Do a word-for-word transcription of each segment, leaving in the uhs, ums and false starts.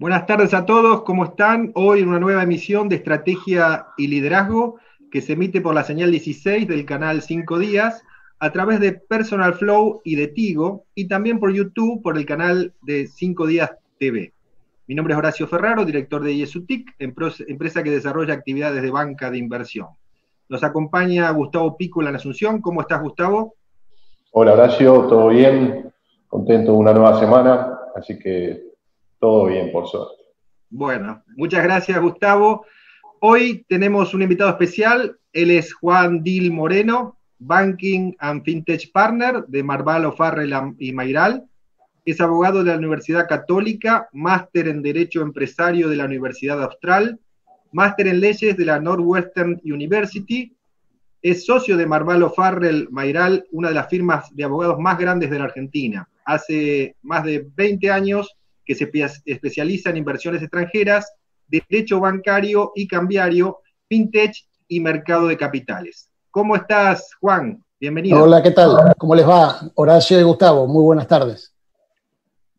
Buenas tardes a todos, ¿cómo están? Hoy una nueva emisión de Estrategia y Liderazgo que se emite por la señal dieciséis del canal cinco días a través de Personal Flow y de Tigo y también por YouTube por el canal de cinco días T V. Mi nombre es Horacio Ferraro, director de IESUTIC, empresa que desarrolla actividades de banca de inversión. Nos acompaña Gustavo Pícula en Asunción. ¿Cómo estás, Gustavo? Hola, Horacio, ¿todo bien? Contento de una nueva semana, así que todo bien, por suerte. Bueno, muchas gracias, Gustavo. Hoy tenemos un invitado especial, él es Juan Diehl Moreno, Banking and Fintech Partner de Marval O'Farrell y Mairal. Es abogado de la Universidad Católica, máster en Derecho Empresario de la Universidad Austral, máster en Leyes de la Northwestern University, es socio de Marval O'Farrell Mairal, una de las firmas de abogados más grandes de la Argentina. Hace más de veinte años que se especializa en inversiones extranjeras, derecho bancario y cambiario, fintech y mercado de capitales. ¿Cómo estás, Juan? Bienvenido. Hola, ¿qué tal? ¿Cómo les va? Horacio y Gustavo, muy buenas tardes.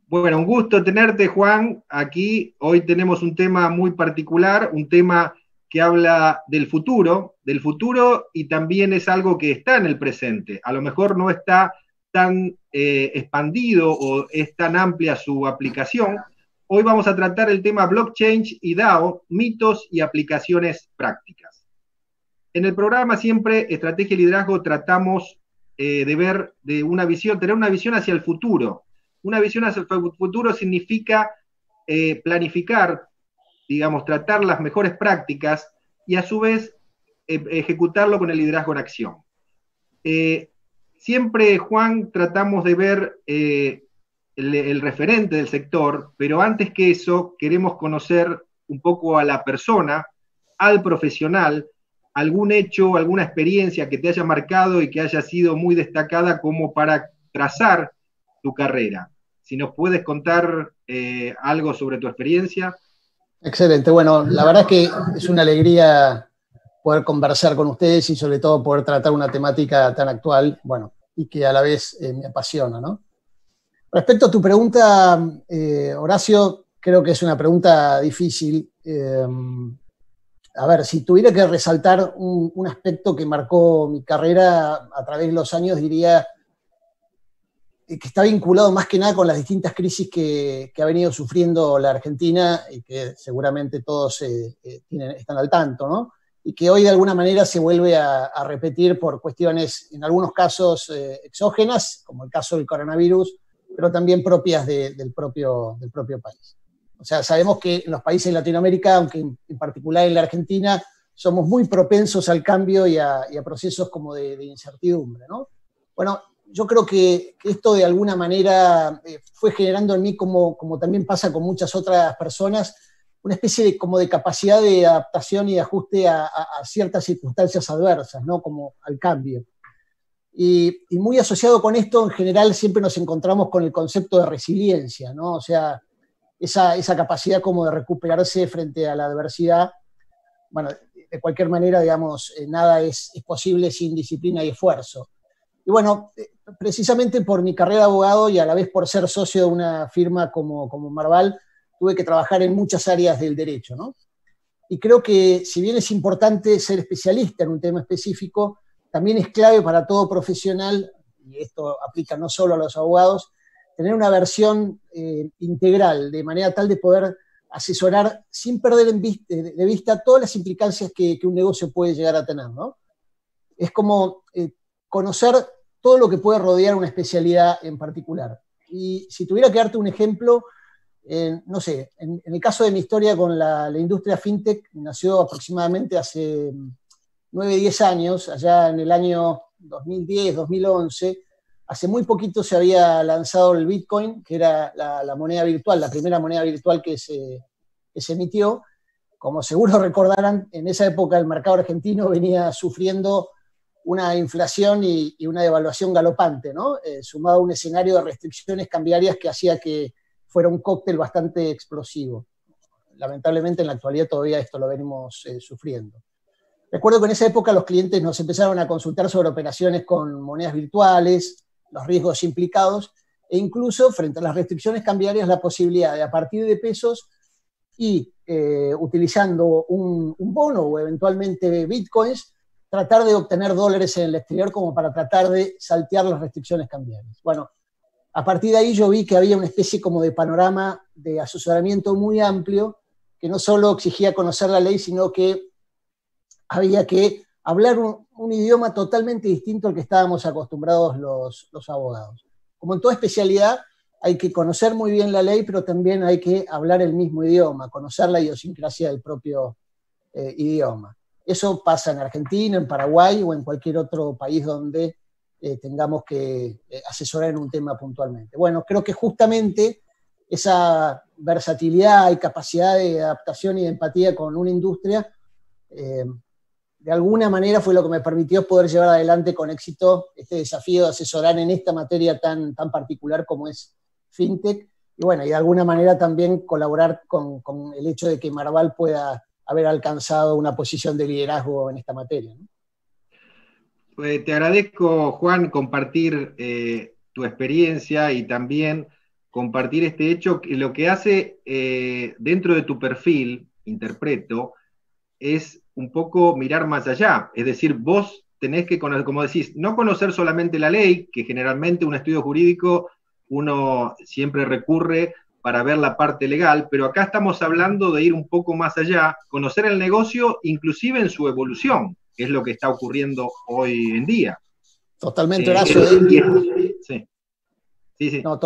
Bueno, un gusto tenerte, Juan, aquí. Hoy tenemos un tema muy particular, un tema que habla del futuro, del futuro y también es algo que está en el presente. A lo mejor no está tan eh, expandido o es tan amplia su aplicación. Hoy vamos a tratar el tema blockchain y Dao, mitos y aplicaciones prácticas. En el programa siempre Estrategia y Liderazgo tratamos eh, de ver de una visión, tener una visión hacia el futuro. Una visión hacia el futuro significa eh, planificar, digamos, tratar las mejores prácticas y a su vez eh, ejecutarlo con el liderazgo en acción. Eh, Siempre, Juan, tratamos de ver eh, el, el referente del sector, pero antes que eso queremos conocer un poco a la persona, al profesional, algún hecho, alguna experiencia que te haya marcado y que haya sido muy destacada como para trazar tu carrera. Si nos puedes contar eh, algo sobre tu experiencia. Excelente. Bueno, la verdad es que es una alegría poder conversar con ustedes y sobre todo poder tratar una temática tan actual, bueno, y que a la vez eh, me apasiona, ¿no? Respecto a tu pregunta, eh, Horacio, creo que es una pregunta difícil. Eh, a ver, si tuviera que resaltar un, un aspecto que marcó mi carrera a través de los años, diría que está vinculado más que nada con las distintas crisis que, que ha venido sufriendo la Argentina y que seguramente todos eh, tienen, están al tanto, ¿no? Y que hoy de alguna manera se vuelve a, a repetir por cuestiones, en algunos casos eh, exógenas, como el caso del coronavirus, pero también propias de, del, propio, del propio país. O sea, sabemos que en los países de Latinoamérica, aunque en, en particular en la Argentina, somos muy propensos al cambio y a, y a procesos como de, de incertidumbre, ¿no? Bueno, yo creo que esto de alguna manera eh, fue generando en mí, como, como también pasa con muchas otras personas, una especie de, como de capacidad de adaptación y de ajuste a, a, a ciertas circunstancias adversas, ¿no? Como al cambio. Y, y muy asociado con esto, en general, siempre nos encontramos con el concepto de resiliencia, ¿no? O sea, esa, esa capacidad como de recuperarse frente a la adversidad. Bueno, de cualquier manera, digamos, nada es, es posible sin disciplina y esfuerzo. Y bueno, precisamente por mi carrera de abogado y a la vez por ser socio de una firma como, como Marval, tuve que trabajar en muchas áreas del derecho, ¿no? Y creo que si bien es importante ser especialista en un tema específico, también es clave para todo profesional, y esto aplica no solo a los abogados, tener una versión eh, integral, de manera tal de poder asesorar sin perder en vista, de vista todas las implicancias que, que un negocio puede llegar a tener, ¿no? Es como eh, conocer todo lo que puede rodear una especialidad en particular. Y si tuviera que darte un ejemplo, Eh, no sé, en, en el caso de mi historia con la, la industria fintech, nació aproximadamente hace nueve, diez años, allá en el año dos mil diez, dos mil once, hace muy poquito se había lanzado el Bitcoin, que era la, la moneda virtual, la primera moneda virtual que se, que se emitió. Como seguro recordarán, en esa época el mercado argentino venía sufriendo una inflación y, y una devaluación galopante, ¿no? Eh, sumado a un escenario de restricciones cambiarias que hacía que fuera un cóctel bastante explosivo. Lamentablemente en la actualidad todavía esto lo venimos eh, sufriendo. Recuerdo que en esa época los clientes nos empezaron a consultar sobre operaciones con monedas virtuales, los riesgos implicados, e incluso frente a las restricciones cambiarias la posibilidad de a partir de pesos y eh, utilizando un, un bono o eventualmente bitcoins, tratar de obtener dólares en el exterior como para tratar de saltear las restricciones cambiarias. Bueno, a partir de ahí yo vi que había una especie como de panorama de asesoramiento muy amplio, que no solo exigía conocer la ley, sino que había que hablar un, un idioma totalmente distinto al que estábamos acostumbrados los, los abogados. Como en toda especialidad, hay que conocer muy bien la ley, pero también hay que hablar el mismo idioma, conocer la idiosincrasia del propio eh, idioma. Eso pasa en Argentina, en Paraguay o en cualquier otro país donde eh, tengamos que eh, asesorar en un tema puntualmente. Bueno, creo que justamente esa versatilidad y capacidad de adaptación y de empatía con una industria, eh, de alguna manera fue lo que me permitió poder llevar adelante con éxito este desafío de asesorar en esta materia tan, tan particular como es Fintech, y bueno, y de alguna manera también colaborar con, con el hecho de que Marval pueda haber alcanzado una posición de liderazgo en esta materia, ¿no? Pues te agradezco, Juan, compartir eh, tu experiencia y también compartir este hecho, que lo que hace eh, dentro de tu perfil, interpreto, es un poco mirar más allá, es decir, vos tenés que conocer, como decís, no conocer solamente la ley, que generalmente un estudio jurídico uno siempre recurre para ver la parte legal, pero acá estamos hablando de ir un poco más allá, conocer el negocio, inclusive en su evolución, que es lo que está ocurriendo hoy en día. Totalmente, eh, Horacio. Eh, sí, sí, sí. No,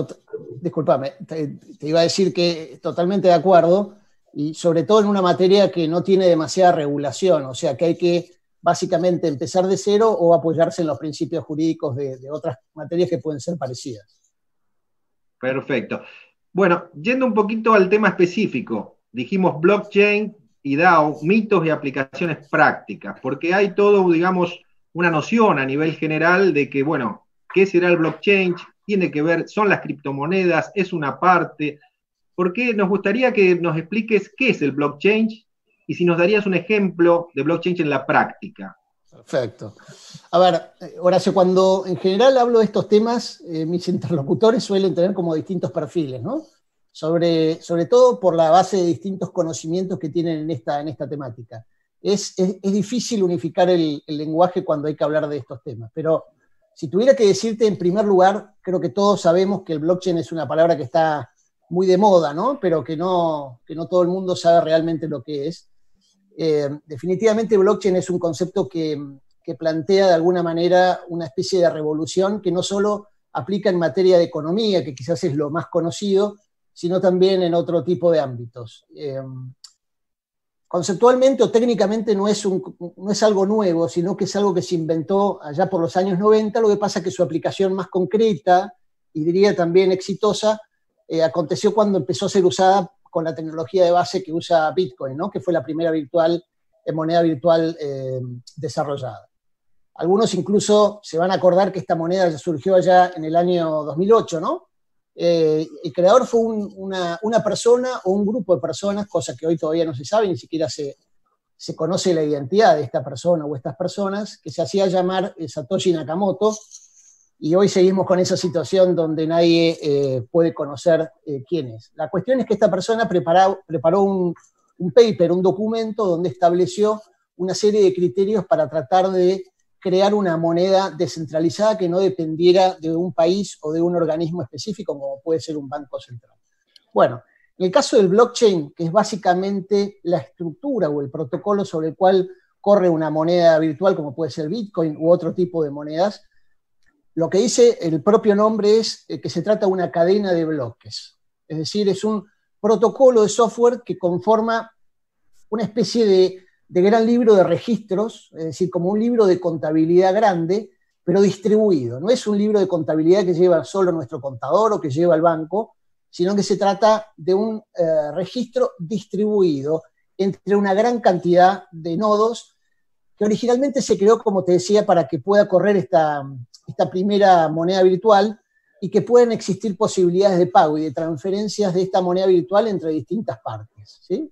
disculpame, te, te iba a decir que totalmente de acuerdo, y sobre todo en una materia que no tiene demasiada regulación, o sea que hay que básicamente empezar de cero o apoyarse en los principios jurídicos de, de otras materias que pueden ser parecidas. Perfecto. Bueno, yendo un poquito al tema específico, dijimos blockchain y DAO, mitos y aplicaciones prácticas, porque hay todo, digamos, una noción a nivel general de que, bueno, ¿qué será el blockchain? Tiene que ver, son las criptomonedas, es una parte, porque nos gustaría que nos expliques qué es el blockchain y si nos darías un ejemplo de blockchain en la práctica. Perfecto. A ver, Horacio, cuando en general hablo de estos temas, eh, mis interlocutores suelen tener como distintos perfiles, ¿no? Sobre, sobre todo por la base de distintos conocimientos que tienen en esta, en esta temática. Es, es, es difícil unificar el, el lenguaje cuando hay que hablar de estos temas, pero si tuviera que decirte en primer lugar, creo que todos sabemos que el blockchain es una palabra que está muy de moda, ¿no? Pero que no, que no todo el mundo sabe realmente lo que es. Eh, definitivamente blockchain es un concepto que, que plantea de alguna manera una especie de revolución que no solo aplica en materia de economía, que quizás es lo más conocido, sino también en otro tipo de ámbitos. Eh, conceptualmente o técnicamente no es, un, no es algo nuevo, sino que es algo que se inventó allá por los años noventa, lo que pasa es que su aplicación más concreta, y diría también exitosa, eh, aconteció cuando empezó a ser usada con la tecnología de base que usa Bitcoin, ¿no? Que fue la primera virtual, eh, moneda virtual eh, desarrollada. Algunos incluso se van a acordar que esta moneda ya surgió allá en el año dos mil ocho, ¿no? Eh, el creador fue un, una, una persona o un grupo de personas, cosa que hoy todavía no se sabe, ni siquiera se, se conoce la identidad de esta persona o estas personas, que se hacía llamar eh, Satoshi Nakamoto, y hoy seguimos con esa situación donde nadie eh, puede conocer eh, quién es. La cuestión es que esta persona preparó, preparó un, un paper, un documento, donde estableció una serie de criterios para tratar de crear una moneda descentralizada que no dependiera de un país o de un organismo específico, como puede ser un banco central. Bueno, en el caso del blockchain, que es básicamente la estructura o el protocolo sobre el cual corre una moneda virtual, como puede ser Bitcoin u otro tipo de monedas, lo que dice el propio nombre es que se trata de una cadena de bloques. Es decir, es un protocolo de software que conforma una especie de, de gran libro de registros, es decir, como un libro de contabilidad grande, pero distribuido. No es un libro de contabilidad que lleva solo nuestro contador o que lleva el banco, sino que se trata de un eh, registro distribuido entre una gran cantidad de nodos que originalmente se creó, como te decía, para que pueda correr esta... esta primera moneda virtual, y que pueden existir posibilidades de pago y de transferencias de esta moneda virtual entre distintas partes, ¿sí?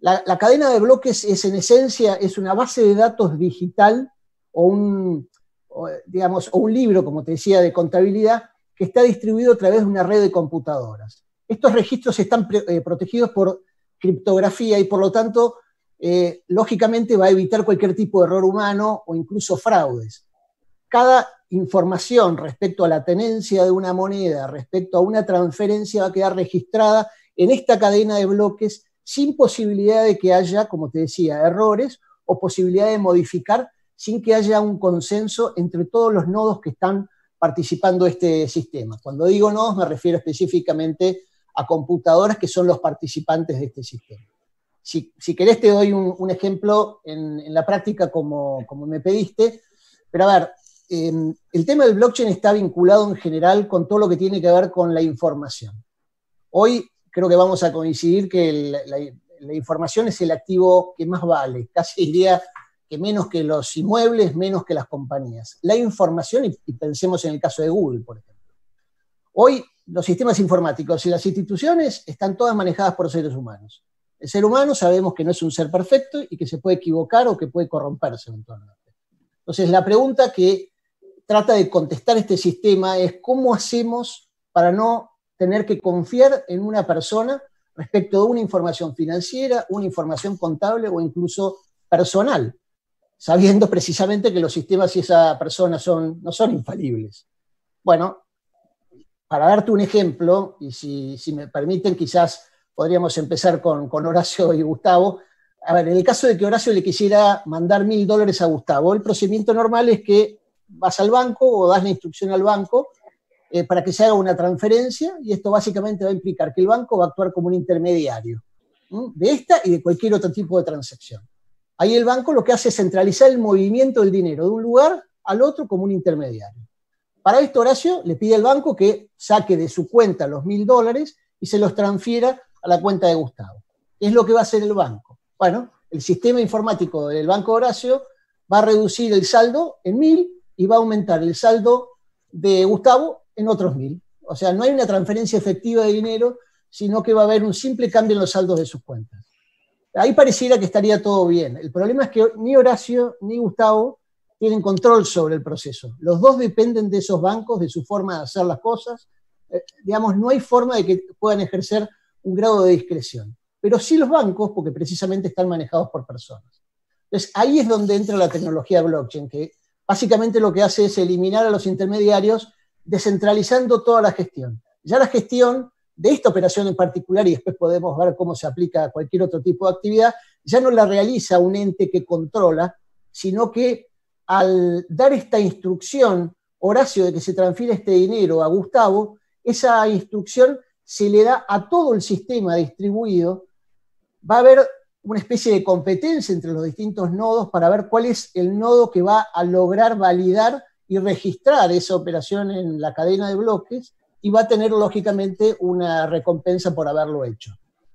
La, la cadena de bloques es, en esencia, es una base de datos digital o un, o, digamos, o un libro, como te decía, de contabilidad, que está distribuido a través de una red de computadoras. Estos registros están pre, eh, protegidos por criptografía y por lo tanto, eh, lógicamente va a evitar cualquier tipo de error humano o incluso fraudes. Cada información respecto a la tenencia de una moneda, respecto a una transferencia, va a quedar registrada en esta cadena de bloques sin posibilidad de que haya, como te decía, errores o posibilidad de modificar sin que haya un consenso entre todos los nodos que están participando de este sistema. Cuando digo nodos me refiero específicamente a computadoras que son los participantes de este sistema. Si, si querés te doy un, un ejemplo en, en la práctica como, como me pediste, pero a ver, eh, el tema del blockchain está vinculado en general con todo lo que tiene que ver con la información. Hoy creo que vamos a coincidir que el, la, la información es el activo que más vale, casi diría que menos que los inmuebles, menos que las compañías. La información, y, y pensemos en el caso de Google, por ejemplo. Hoy los sistemas informáticos y las instituciones están todas manejadas por seres humanos. El ser humano sabemos que no es un ser perfecto y que se puede equivocar o que puede corromperse eventualmente. Entonces, la pregunta que trata de contestar este sistema es cómo hacemos para no tener que confiar en una persona respecto de una información financiera, una información contable o incluso personal, sabiendo precisamente que los sistemas y esa persona son, no son infalibles. Bueno, para darte un ejemplo, y si, si me permiten, quizás podríamos empezar con, con Horacio y Gustavo. A ver, en el caso de que Horacio le quisiera mandar mil dólares a Gustavo, el procedimiento normal es que vas al banco o das la instrucción al banco eh, para que se haga una transferencia, y esto básicamente va a implicar que el banco va a actuar como un intermediario, ¿sí?, de esta y de cualquier otro tipo de transacción. Ahí el banco lo que hace es centralizar el movimiento del dinero de un lugar al otro como un intermediario. Para esto Horacio le pide al banco que saque de su cuenta los mil dólares y se los transfiera a la cuenta de Gustavo. ¿Qué es lo que va a hacer el banco? Bueno, el sistema informático del Banco Horacio va a reducir el saldo en mil y va a aumentar el saldo de Gustavo en otros mil. O sea, no hay una transferencia efectiva de dinero, sino que va a haber un simple cambio en los saldos de sus cuentas. Ahí pareciera que estaría todo bien. El problema es que ni Horacio ni Gustavo tienen control sobre el proceso. Los dos dependen de esos bancos, de su forma de hacer las cosas. Eh, digamos, no hay forma de que puedan ejercer un grado de discreción. Pero sí los bancos, porque precisamente están manejados por personas. Entonces, ahí es donde entra la tecnología blockchain, que básicamente lo que hace es eliminar a los intermediarios, descentralizando toda la gestión. Ya la gestión de esta operación en particular, y después podemos ver cómo se aplica a cualquier otro tipo de actividad, ya no la realiza un ente que controla, sino que al dar esta instrucción, Horacio, de que se transfiera este dinero a Gustavo, esa instrucción se le da a todo el sistema distribuido. Va a haber una especie de competencia entre los distintos nodos para ver cuál es el nodo que va a lograr validar y registrar esa operación en la cadena de bloques, y va a tener lógicamente una recompensa por haberlo hecho.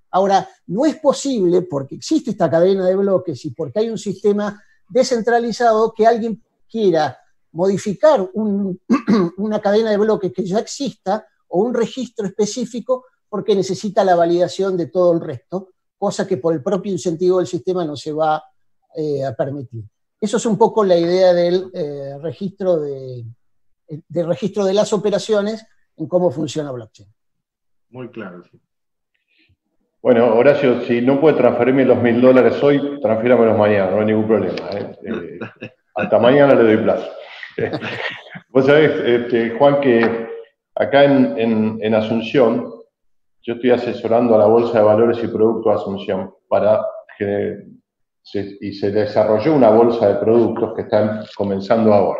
Ahora, no es posible, porque existe esta cadena de bloques y porque hay un sistema descentralizado, que alguien quiera modificar un, una cadena de bloques que ya exista o un registro específico porque necesita la validación de todo el resto, cosa que por el propio incentivo del sistema no se va eh, a permitir. Eso es un poco la idea del, eh, registro de, del registro de las operaciones en cómo funciona blockchain. Muy claro, sí. Bueno, Horacio, si no puede transferirme los mil dólares hoy, transfíramelos mañana, no hay ningún problema, ¿eh? Eh, hasta mañana le doy plazo. Vos sabés, este, Juan, que acá en, en, en Asunción, yo estoy asesorando a la Bolsa de Valores y Productos de Asunción para que se, y se desarrolló una bolsa de productos que están comenzando ahora.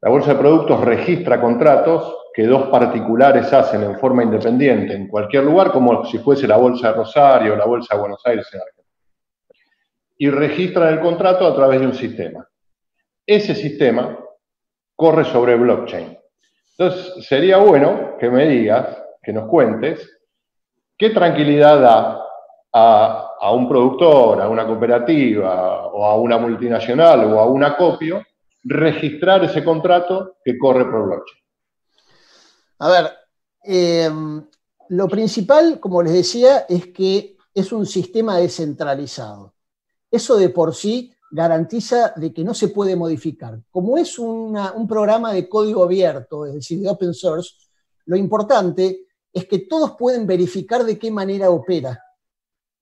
La Bolsa de Productos registra contratos que dos particulares hacen en forma independiente en cualquier lugar, como si fuese la Bolsa de Rosario o la Bolsa de Buenos Aires en Argentina. Y registran el contrato a través de un sistema. Ese sistema corre sobre blockchain. Entonces, sería bueno que me digas, que nos cuentes, qué tranquilidad da a, a un productor, a una cooperativa, o a una multinacional, o a un acopio, registrar ese contrato que corre por blockchain. A ver, eh, lo principal, como les decía, es que es un sistema descentralizado. Eso de por sí garantiza de que no se puede modificar. Como es una, un programa de código abierto, es decir, de open source, lo importante es que todos pueden verificar de qué manera opera.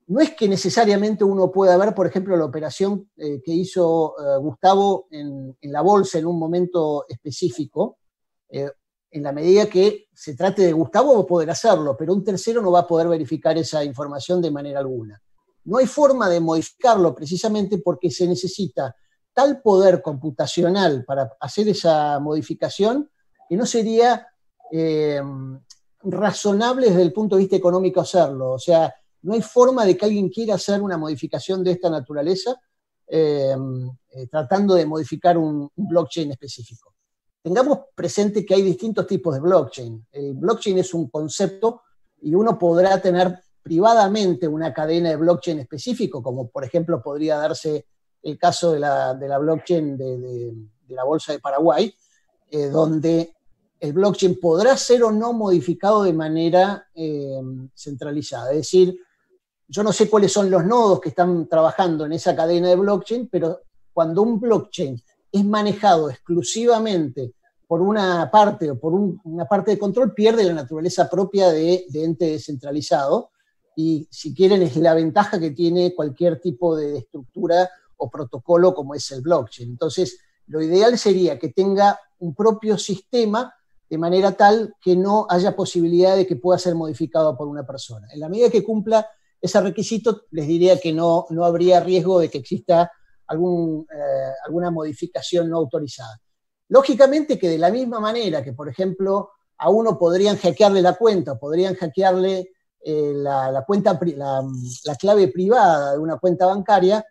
no es que necesariamente uno pueda ver, por ejemplo, la operación eh, que hizo eh, Gustavo en, en la bolsa en un momento específico. Eh, en la medida que se trate de Gustavo va a poder hacerlo, pero un tercero no va a poder verificar esa información de manera alguna. No hay forma de modificarlo precisamente porque se necesita tal poder computacional para hacer esa modificación que no sería eh, razonable desde el punto de vista económico hacerlo. O sea, no hay forma de que alguien quiera hacer una modificación de esta naturaleza eh, eh, tratando de modificar un, un blockchain específico. Tengamos presente que hay distintos tipos de blockchain. El blockchain es un concepto y uno podrá tener privadamente una cadena de blockchain específico, como por ejemplo podría darse el caso de la, de la blockchain de, de, de la Bolsa de Paraguay, eh, donde el blockchain podrá ser o no modificado de manera eh, centralizada. Es decir, yo no sé cuáles son los nodos que están trabajando en esa cadena de blockchain, pero cuando un blockchain es manejado exclusivamente por una parte o por un, una parte de control, pierde la naturaleza propia de, de ente descentralizado, y si quieren es la ventaja que tiene cualquier tipo de estructura o protocolo como es el blockchain. Entonces, lo ideal sería que tenga un propio sistema de manera tal que no haya posibilidad de que pueda ser modificado por una persona. En la medida que cumpla ese requisito, les diría que no, no habría riesgo de que exista algún, eh, alguna modificación no autorizada. Lógicamente que de la misma manera que, por ejemplo, a uno podrían hackearle la cuenta, podrían hackearle eh, la, la, cuenta, la, la clave privada de una cuenta bancaria,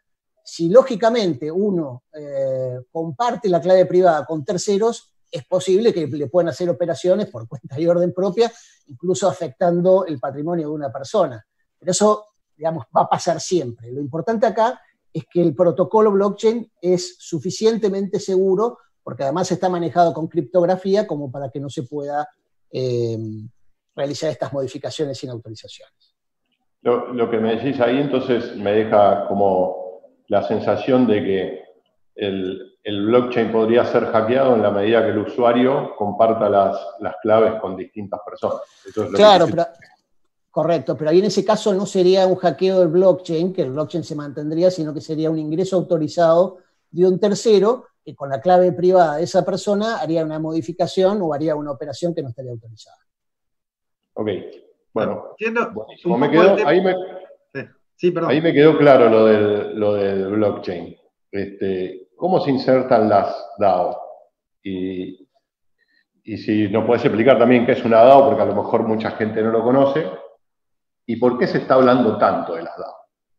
si lógicamente uno eh, comparte la clave privada con terceros, es posible que le puedan hacer operaciones por cuenta y orden propia, incluso afectando el patrimonio de una persona. Pero eso, digamos, va a pasar siempre. Lo importante acá es que el protocolo blockchain es suficientemente seguro, porque además está manejado con criptografía como para que no se pueda eh, realizar estas modificaciones sin autorizaciones. Lo, lo que me decís ahí entonces me deja como la sensación de que el, el blockchain podría ser hackeado en la medida que el usuario comparta las, las claves con distintas personas. Eso es lo claro, que pero, correcto, pero ahí en ese caso no sería un hackeo del blockchain, que el blockchain se mantendría, sino que sería un ingreso autorizado de un tercero que con la clave privada de esa persona haría una modificación o haría una operación que no estaría autorizada. Ok, bueno, buenísimo. Me quedo, ahí me... Sí, perdón. Ahí me quedó claro lo del, lo del blockchain. Este, ¿Cómo se insertan las DAO? Y, y si nos podés explicar también qué es una DAO, porque a lo mejor mucha gente no lo conoce, y por qué se está hablando tanto de las DAO.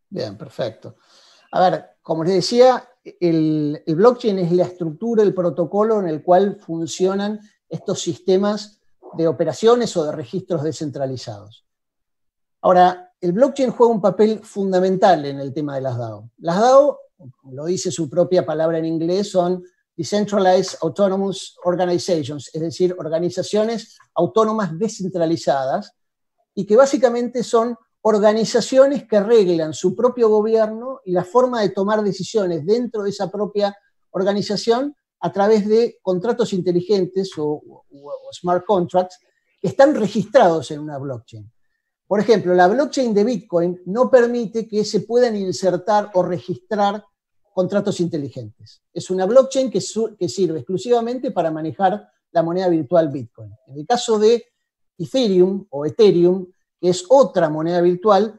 Bien, perfecto. A ver, como les decía, el, el blockchain es la estructura, el protocolo en el cual funcionan estos sistemas de operaciones o de registros descentralizados. Ahora, el blockchain juega un papel fundamental en el tema de las DAO. Las DAO, lo dice su propia palabra en inglés, son Decentralized Autonomous Organizations, es decir, organizaciones autónomas descentralizadas, y que básicamente son organizaciones que reglan su propio gobierno y la forma de tomar decisiones dentro de esa propia organización a través de contratos inteligentes o, o, o smart contracts que están registrados en una blockchain. Por ejemplo, la blockchain de Bitcoin no permite que se puedan insertar o registrar contratos inteligentes. Es una blockchain que, que sirve exclusivamente para manejar la moneda virtual Bitcoin. En el caso de Ethereum o Ethereum, que es otra moneda virtual,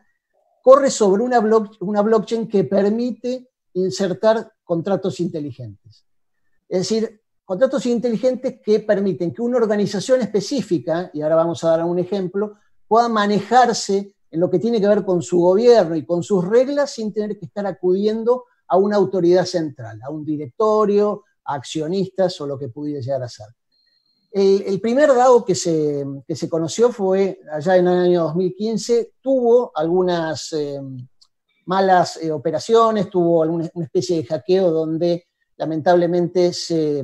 corre sobre una, blo una blockchain que permite insertar contratos inteligentes. Es decir, contratos inteligentes que permiten que una organización específica, y ahora vamos a dar un ejemplo, pueda manejarse en lo que tiene que ver con su gobierno y con sus reglas sin tener que estar acudiendo a una autoridad central, a un directorio, a accionistas o lo que pudiera llegar a ser. El, el primer DAO que se, que se conoció fue allá en el año dos mil quince, tuvo algunas eh, malas eh, operaciones, tuvo alguna, una especie de hackeo donde lamentablemente se...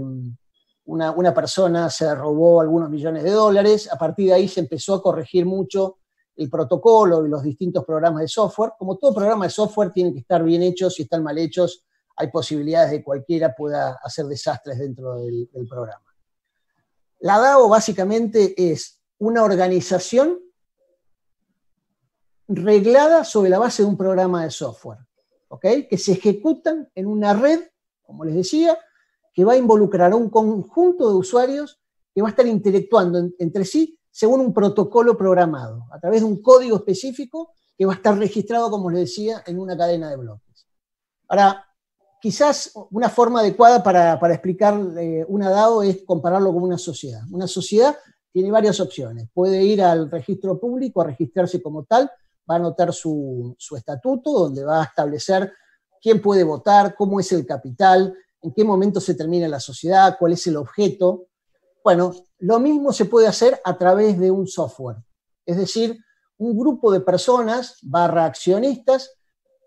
Una, una persona se robó algunos millones de dólares, a partir de ahí se empezó a corregir mucho el protocolo y los distintos programas de software. Como todo programa de software tienen que estar bien hechos, si están mal hechos hay posibilidades de que cualquiera pueda hacer desastres dentro del, del programa. La DAO básicamente es una organización reglada sobre la base de un programa de software, ¿ok? Que se ejecutan en una red, como les decía, que va a involucrar a un conjunto de usuarios que va a estar interactuando en, entre sí según un protocolo programado, a través de un código específico que va a estar registrado, como les decía, en una cadena de bloques. Ahora, quizás una forma adecuada para, para explicar eh, una DAO es compararlo con una sociedad. Una sociedad tiene varias opciones. Puede ir al registro público a registrarse como tal, va a anotar su, su estatuto, donde va a establecer quién puede votar, cómo es el capital, en qué momento se termina la sociedad, cuál es el objeto. Bueno, lo mismo se puede hacer a través de un software. Es decir, un grupo de personas, barra accionistas,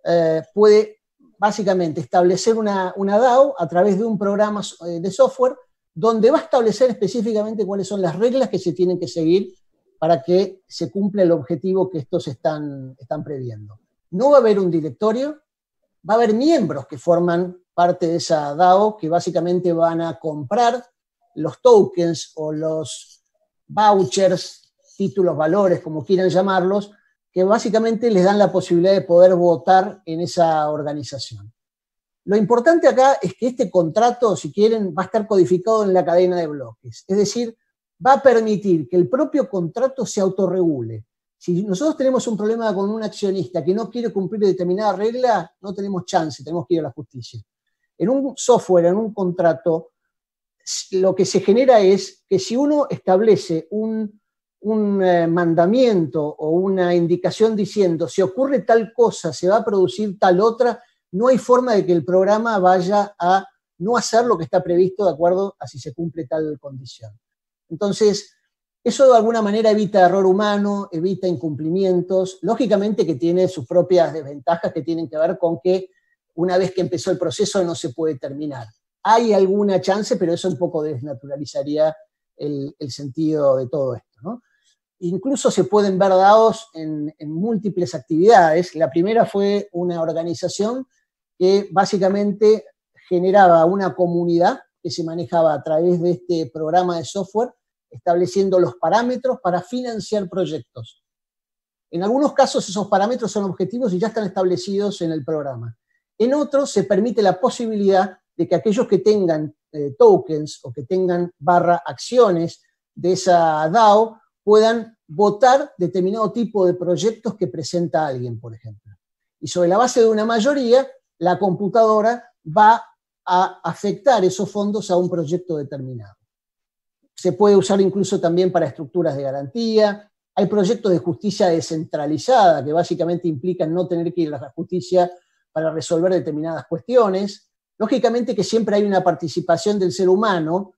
eh, puede básicamente establecer una, una DAO a través de un programa de software donde va a establecer específicamente cuáles son las reglas que se tienen que seguir para que se cumpla el objetivo que estos están, están previendo. No va a haber un directorio, va a haber miembros que forman parte de esa DAO que básicamente van a comprar los tokens o los vouchers, títulos, valores, como quieran llamarlos, que básicamente les dan la posibilidad de poder votar en esa organización. Lo importante acá es que este contrato, si quieren, va a estar codificado en la cadena de bloques. Es decir, va a permitir que el propio contrato se autorregule. Si nosotros tenemos un problema con un accionista que no quiere cumplir determinada regla, no tenemos chance, tenemos que ir a la justicia. En un software, en un contrato, lo que se genera es que si uno establece un, un eh, mandamiento o una indicación diciendo si ocurre tal cosa, se va a producir tal otra, no hay forma de que el programa vaya a no hacer lo que está previsto de acuerdo a si se cumple tal condición. Entonces, eso de alguna manera evita error humano, evita incumplimientos, lógicamente que tiene sus propias desventajas que tienen que ver con que una vez que empezó el proceso no se puede terminar. Hay alguna chance, pero eso un poco desnaturalizaría el, el sentido de todo esto, ¿no? Incluso se pueden ver DAOs en, en múltiples actividades. La primera fue una organización que básicamente generaba una comunidad que se manejaba a través de este programa de software, estableciendo los parámetros para financiar proyectos. En algunos casos esos parámetros son objetivos y ya están establecidos en el programa. En otros se permite la posibilidad de que aquellos que tengan eh, tokens o que tengan barra acciones de esa DAO puedan votar determinado tipo de proyectos que presenta alguien, por ejemplo. Y sobre la base de una mayoría, la computadora va a afectar esos fondos a un proyecto determinado. Se puede usar incluso también para estructuras de garantía. Hay proyectos de justicia descentralizada que básicamente implican no tener que ir a la justicia para resolver determinadas cuestiones. Lógicamente que siempre hay una participación del ser humano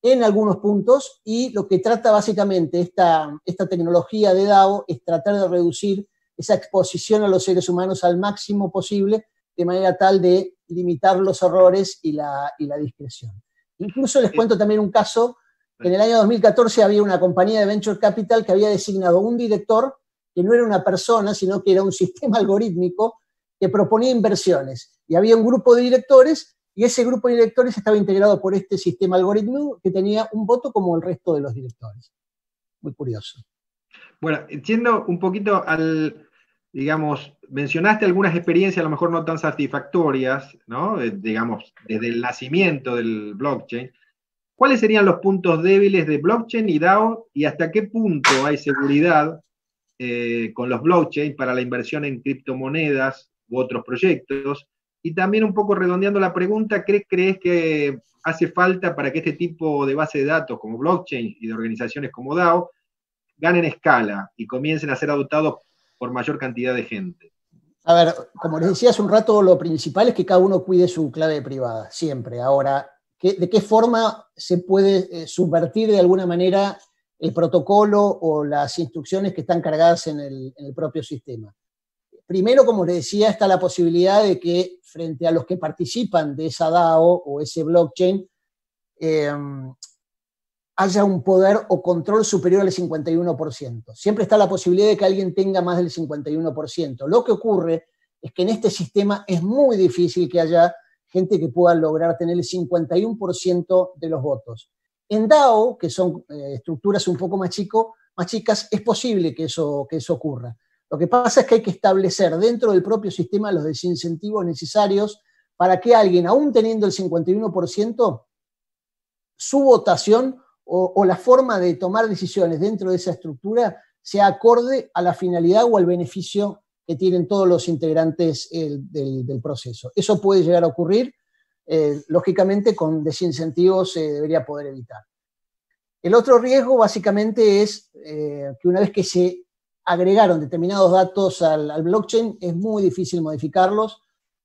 en algunos puntos y lo que trata básicamente esta, esta tecnología de DAO es tratar de reducir esa exposición a los seres humanos al máximo posible de manera tal de limitar los errores y la, y la discreción. Incluso les cuento también un caso, en el año dos mil catorce había una compañía de Venture Capital que había designado un director que no era una persona, sino que era un sistema algorítmico que proponía inversiones. Y había un grupo de directores, y ese grupo de directores estaba integrado por este sistema algorítmico que tenía un voto como el resto de los directores. Muy curioso. Bueno, entiendo un poquito al, digamos, mencionaste algunas experiencias a lo mejor no tan satisfactorias, ¿no? Eh, digamos, desde el nacimiento del blockchain. ¿Cuáles serían los puntos débiles de blockchain y DAO? ¿Y hasta qué punto hay seguridad eh, con los blockchain para la inversión en criptomonedas u otros proyectos? Y también un poco redondeando la pregunta, ¿qué crees que hace falta para que este tipo de base de datos como blockchain y de organizaciones como DAO ganen escala y comiencen a ser adoptados por mayor cantidad de gente? A ver, como les decía hace un rato, lo principal es que cada uno cuide su clave privada, siempre. Ahora, ¿qué, de qué forma se puede eh, subvertir de alguna manera el protocolo o las instrucciones que están cargadas en el, en el propio sistema? Primero, como les decía, está la posibilidad de que frente a los que participan de esa DAO o ese blockchain eh, haya un poder o control superior al cincuenta y uno por ciento. Siempre está la posibilidad de que alguien tenga más del cincuenta y uno por ciento. Lo que ocurre es que en este sistema es muy difícil que haya gente que pueda lograr tener el cincuenta y uno por ciento de los votos. En DAO, que son eh, estructuras un poco más, chico, más chicas, es posible que eso, que eso ocurra. Lo que pasa es que hay que establecer dentro del propio sistema los desincentivos necesarios para que alguien, aún teniendo el cincuenta y uno por ciento, su votación o, o la forma de tomar decisiones dentro de esa estructura sea acorde a la finalidad o al beneficio que tienen todos los integrantes eh, del, del proceso. Eso puede llegar a ocurrir, eh, lógicamente con desincentivos se eh, debería poder evitar. El otro riesgo básicamente es eh, que una vez que se agregaron determinados datos al, al blockchain es muy difícil modificarlos,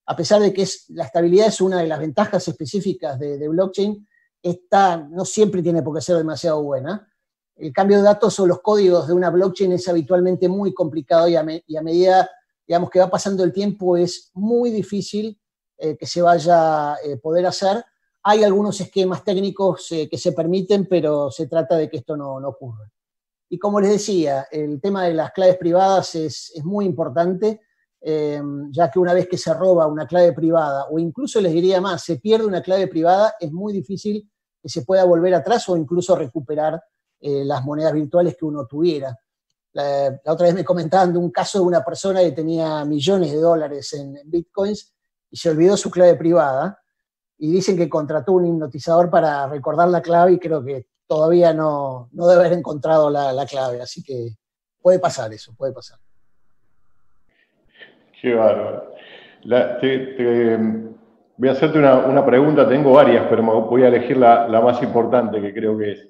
a pesar de que es, la estabilidad es una de las ventajas específicas de, de blockchain, esta no siempre tiene por qué ser demasiado buena. El cambio de datos o los códigos de una blockchain es habitualmente muy complicado y a, me, y a medida, digamos, que va pasando el tiempo es muy difícil eh, que se vaya a eh, poder hacer. Hay algunos esquemas técnicos eh, que se permiten, pero se trata de que esto no, no ocurra. Y como les decía, el tema de las claves privadas es, es muy importante, eh, ya que una vez que se roba una clave privada, o incluso les diría más, se pierde una clave privada, es muy difícil que se pueda volver atrás o incluso recuperar Eh, las monedas virtuales que uno tuviera. La, la otra vez me comentaban de un caso de una persona que tenía millones de dólares en, en bitcoins y se olvidó su clave privada y dicen que contrató un hipnotizador para recordar la clave y creo que todavía no, no debe haber encontrado la, la clave, así que puede pasar eso, puede pasar. Qué bárbaro. La, te, te, voy a hacerte una, una pregunta, tengo varias, pero me voy a elegir la, la más importante que creo que es.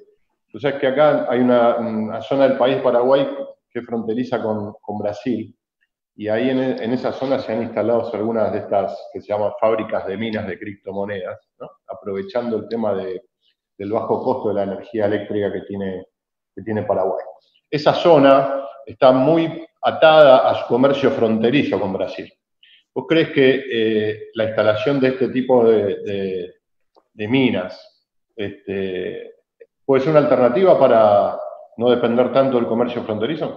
O sea, es que acá hay una, una zona del país, Paraguay, que fronteriza con, con Brasil, y ahí en, en esa zona se han instalado algunas de estas que se llaman fábricas de minas de criptomonedas, ¿no? Aprovechando el tema de, del bajo costo de la energía eléctrica que tiene, que tiene Paraguay. Esa zona está muy atada a su comercio fronterizo con Brasil. ¿Vos crees que eh, la instalación de este tipo de, de, de minas, este, ¿puede ser una alternativa para no depender tanto del comercio fronterizo?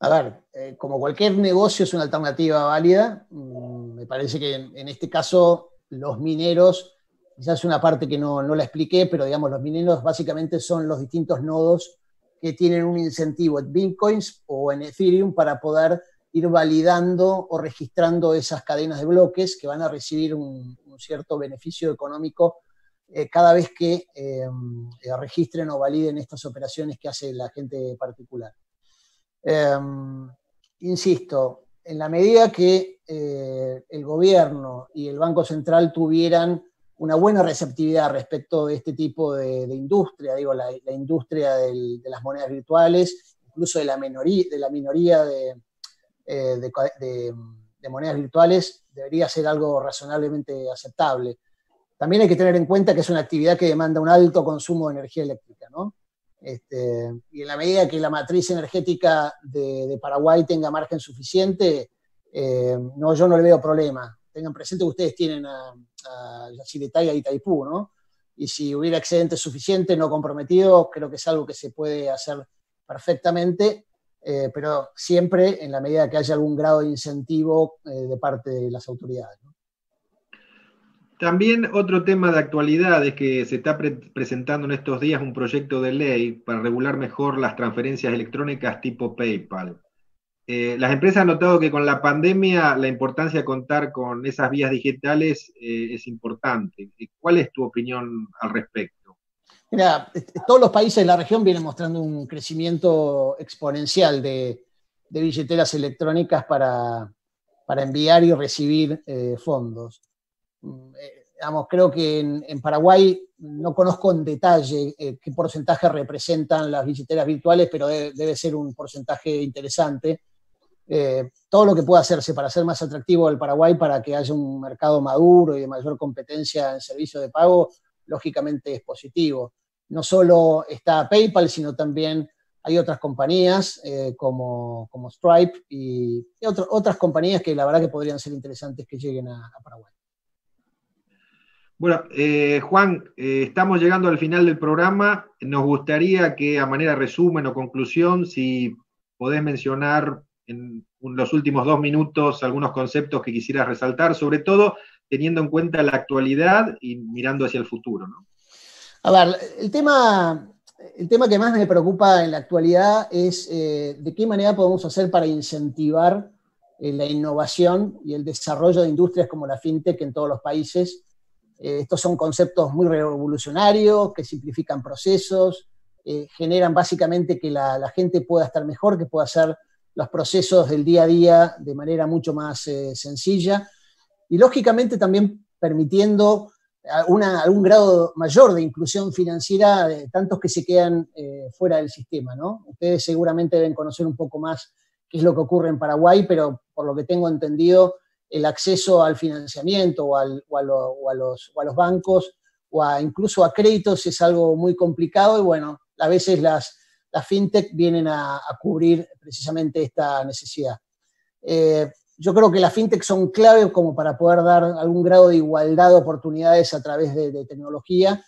A ver, eh, como cualquier negocio es una alternativa válida. Mm, me parece que en, en este caso los mineros, quizás una parte que no, no la expliqué, pero digamos los mineros básicamente son los distintos nodos que tienen un incentivo en bitcoins o en Ethereum para poder ir validando o registrando esas cadenas de bloques que van a recibir un, un cierto beneficio económico cada vez que eh, registren o validen estas operaciones que hace la gente particular. Eh, insisto, en la medida que eh, el gobierno y el Banco Central tuvieran una buena receptividad respecto de este tipo de, de industria, digo, la, la industria del, de las monedas virtuales, incluso de la, minoría, de, la minoría de, eh, de, de, de monedas virtuales, debería ser algo razonablemente aceptable. También hay que tener en cuenta que es una actividad que demanda un alto consumo de energía eléctrica, ¿no? Este, y en la medida que la matriz energética de, de Paraguay tenga margen suficiente, eh, no, yo no le veo problema. Tengan presente que ustedes tienen a, a Yacine Taiga y Taipú, ¿no? Y si hubiera excedente suficiente, no comprometido, creo que es algo que se puede hacer perfectamente, eh, pero siempre en la medida que haya algún grado de incentivo eh, de parte de las autoridades, ¿no? También otro tema de actualidad es que se está pre presentando en estos días un proyecto de ley para regular mejor las transferencias electrónicas tipo PayPal. Eh, las empresas han notado que con la pandemia la importancia de contar con esas vías digitales eh, es importante. ¿Cuál es tu opinión al respecto? Mira, todos los países de la región vienen mostrando un crecimiento exponencial de, de billeteras electrónicas para, para enviar y recibir eh, fondos. Digamos, creo que en, en Paraguay no conozco en detalle eh, qué porcentaje representan las billeteras virtuales, pero de, debe ser un porcentaje interesante. Eh, todo lo que pueda hacerse para hacer más atractivo el Paraguay, para que haya un mercado maduro y de mayor competencia en servicios de pago, lógicamente es positivo. No solo está PayPal, sino también hay otras compañías eh, como, como Stripe y, y otro, otras compañías que la verdad que podrían ser interesantes que lleguen a, a Paraguay. Bueno, eh, Juan, eh, estamos llegando al final del programa. Nos gustaría que, a manera de resumen o conclusión, si podés mencionar en los últimos dos minutos algunos conceptos que quisieras resaltar, sobre todo teniendo en cuenta la actualidad y mirando hacia el futuro, ¿no? A ver, el tema el tema que más me preocupa en la actualidad es eh, de qué manera podemos hacer para incentivar eh, la innovación y el desarrollo de industrias como la fintech en todos los países. Eh, estos son conceptos muy revolucionarios, que simplifican procesos, eh, generan básicamente que la, la gente pueda estar mejor, que pueda hacer los procesos del día a día de manera mucho más eh, sencilla, y lógicamente también permitiendo Una, algún grado mayor de inclusión financiera de tantos que se quedan eh, fuera del sistema, ¿no? Ustedes seguramente deben conocer un poco más qué es lo que ocurre en Paraguay, pero por lo que tengo entendido, el acceso al financiamiento o, al, o, a, lo, o, a, los, o a los bancos o a, incluso a créditos es algo muy complicado y bueno, a veces las, las fintech vienen a, a cubrir precisamente esta necesidad. Eh, Yo creo que las fintech son clave como para poder dar algún grado de igualdad de oportunidades a través de, de tecnología.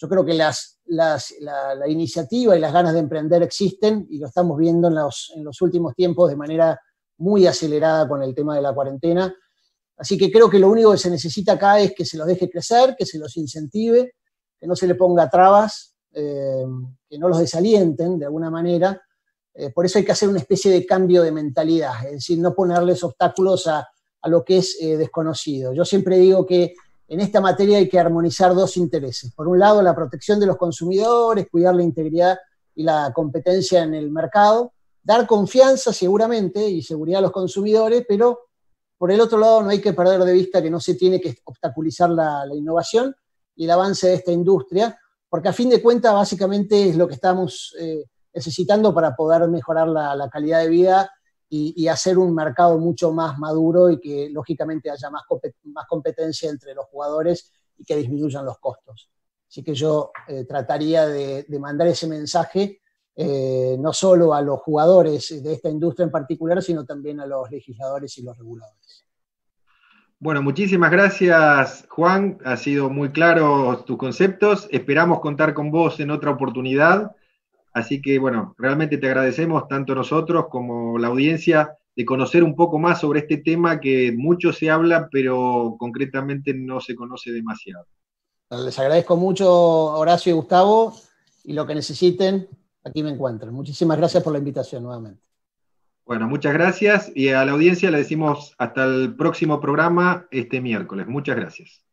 Yo creo que las, las, la, la iniciativa y las ganas de emprender existen y lo estamos viendo en los, en los últimos tiempos de manera muy acelerada con el tema de la cuarentena. Así que creo que lo único que se necesita acá es que se los deje crecer, que se los incentive, que no se le ponga trabas, eh, que no los desalienten de alguna manera. Eh, por eso hay que hacer una especie de cambio de mentalidad, es decir, no ponerles obstáculos a, a lo que es eh, desconocido. Yo siempre digo que en esta materia hay que armonizar dos intereses. Por un lado, la protección de los consumidores, cuidar la integridad y la competencia en el mercado, dar confianza seguramente y seguridad a los consumidores, pero por el otro lado no hay que perder de vista que no se tiene que obstaculizar la, la innovación y el avance de esta industria, porque a fin de cuentas básicamente es lo que estamos eh, necesitando para poder mejorar la, la calidad de vida y, y hacer un mercado mucho más maduro y que lógicamente haya más, más competencia entre los jugadores y que disminuyan los costos. Así que yo eh, trataría de, de mandar ese mensaje eh, no solo a los jugadores de esta industria en particular, sino también a los legisladores y los reguladores. Bueno, muchísimas gracias, Juan. Ha sido muy claro tus conceptos. Esperamos contar con vos en otra oportunidad. Así que, bueno, realmente te agradecemos tanto nosotros como la audiencia de conocer un poco más sobre este tema que mucho se habla, pero concretamente no se conoce demasiado. Les agradezco mucho, Horacio y Gustavo, y lo que necesiten, aquí me encuentran. Muchísimas gracias por la invitación nuevamente. Bueno, muchas gracias, y a la audiencia le decimos hasta el próximo programa este miércoles. Muchas gracias.